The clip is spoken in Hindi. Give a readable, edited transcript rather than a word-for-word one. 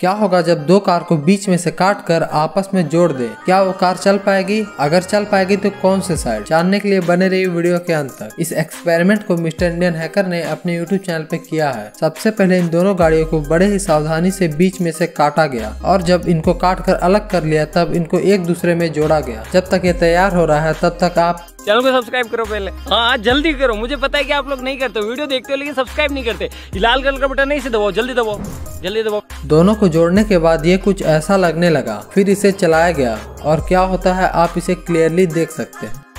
क्या होगा जब दो कार को बीच में से काट कर आपस में जोड़ दे? क्या वो कार चल पाएगी? अगर चल पाएगी तो कौन से साइड? जानने के लिए बने रहिए वीडियो के अंत तक। इस एक्सपेरिमेंट को मिस्टर इंडियन हैकर ने अपने YouTube चैनल पे किया है। सबसे पहले इन दोनों गाड़ियों को बड़े ही सावधानी से बीच में से काटा गया और जब इनको काट कर अलग कर लिया तब इनको एक दूसरे में जोड़ा गया। जब तक ये तैयार हो रहा है तब तक आप चैनल को सब्सक्राइब करो पहले। हाँ जल्दी करो, मुझे पता है कि आप लोग नहीं करते, वीडियो देखते हो लेकिन सब्सक्राइब नहीं करते। लाल कलर का बटन नहीं से दबाओ, जल्दी दबाओ, जल्दी दबाओ। दोनों को जोड़ने के बाद ये कुछ ऐसा लगने लगा, फिर इसे चलाया गया और क्या होता है आप इसे क्लियरली देख सकते हैं।